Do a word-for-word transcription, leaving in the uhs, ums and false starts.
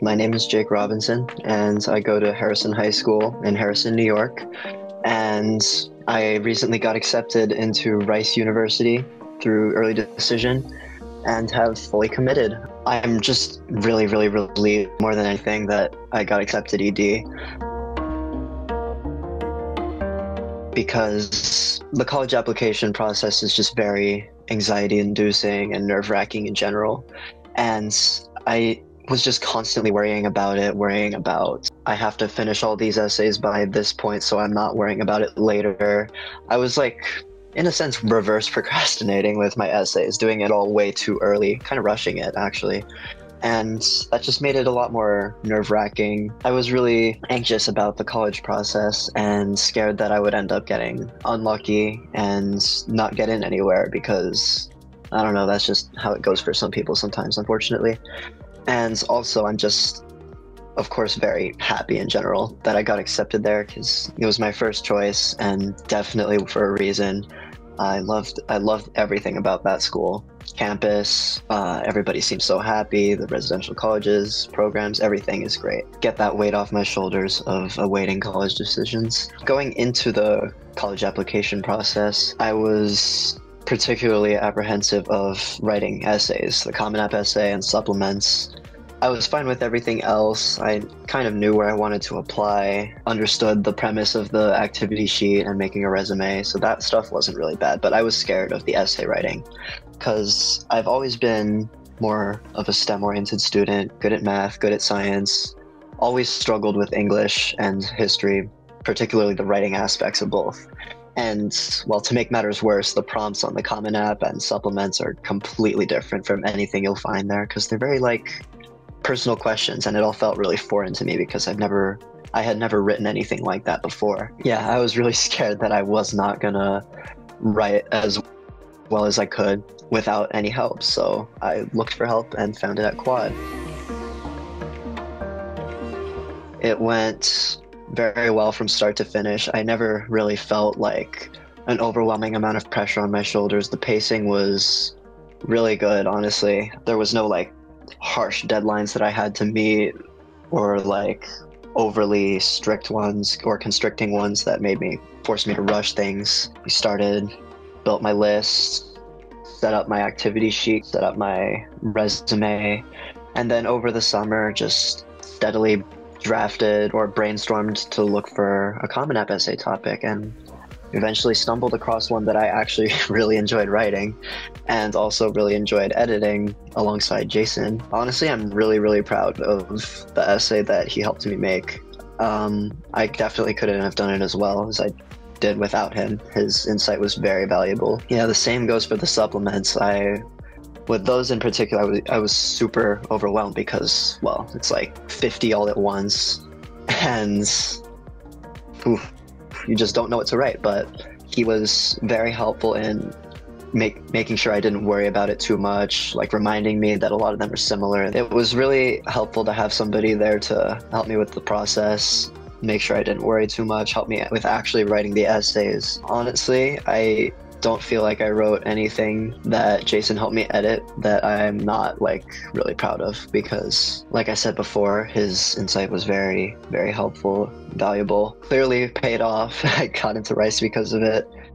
My name is Jake Robinson, and I go to Harrison High School in Harrison, New York. And I recently got accepted into Rice University through early decision and have fully committed. I'm just really, really relieved more than anything that I got accepted E D, because the college application process is just very anxiety-inducing and nerve-wracking in general. And I was just constantly worrying about it, worrying about, I have to finish all these essays by this point, so I'm not worrying about it later. I was like, in a sense, reverse procrastinating with my essays, doing it all way too early, kind of rushing it, actually. And that just made it a lot more nerve-wracking. I was really anxious about the college process and scared that I would end up getting unlucky and not get in anywhere because, I don't know, that's just how it goes for some people sometimes, unfortunately. And also, I'm just, of course, very happy in general that I got accepted there because it was my first choice and definitely for a reason. I loved, I loved everything about that school. Campus, uh, everybody seems so happy, the residential colleges, programs, everything is great. Get that weight off my shoulders of awaiting college decisions. Going into the college application process, I was particularly apprehensive of writing essays, the Common App essay and supplements. I was fine with everything else. I kind of knew where I wanted to apply, understood the premise of the activity sheet and making a resume, so that stuff wasn't really bad, but I was scared of the essay writing because I've always been more of a STEM-oriented student, good at math, good at science, always struggled with English and history, particularly the writing aspects of both. And, well, to make matters worse, the prompts on the Common App and supplements are completely different from anything you'll find there because they're very, like, personal questions, and it all felt really foreign to me because I've never, I had never written anything like that before. Yeah, I was really scared that I was not gonna write as well as I could without any help, so I looked for help and found it at Quad. It went very well from start to finish. I never really felt like an overwhelming amount of pressure on my shoulders. The pacing was really good, honestly. There was no like harsh deadlines that I had to meet or like overly strict ones or constricting ones that made me force me to rush things. We started, built my list, set up my activity sheet, set up my resume, and then over the summer just steadily drafted or brainstormed to look for a Common App essay topic, and eventually stumbled across one that I actually really enjoyed writing and also really enjoyed editing alongside Jason. Honestly, I'm really, really proud of the essay that he helped me make. Um, I definitely couldn't have done it as well as I did without him. His insight was very valuable. Yeah, the same goes for the supplements. I With those in particular, I was, I was super overwhelmed because, well, it's like fifty all at once, and oof, you just don't know what to write. But he was very helpful in make, making sure I didn't worry about it too much, like reminding me that a lot of them are similar. It was really helpful to have somebody there to help me with the process, make sure I didn't worry too much, help me with actually writing the essays. Honestly, I don't feel like I wrote anything that Jason helped me edit that I'm not like really proud of because, like I said before, his insight was very, very helpful, valuable, clearly paid off. I got into Rice because of it.